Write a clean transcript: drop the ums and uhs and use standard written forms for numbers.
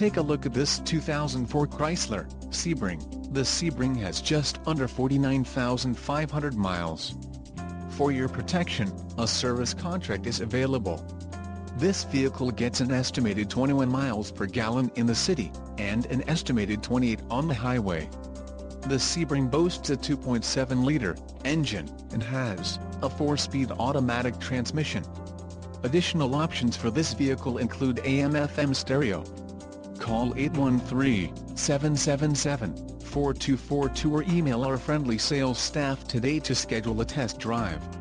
Take a look at this 2004 Chrysler Sebring. The Sebring has just under 49,500 miles. For your protection, a service contract is available. This vehicle gets an estimated 21 miles per gallon in the city, and an estimated 28 on the highway. The Sebring boasts a 2.7-liter engine, and has a 4-speed automatic transmission. Additional options for this vehicle include AM/FM stereo. Call 813-777-4242 or email our friendly sales staff today to schedule a test drive.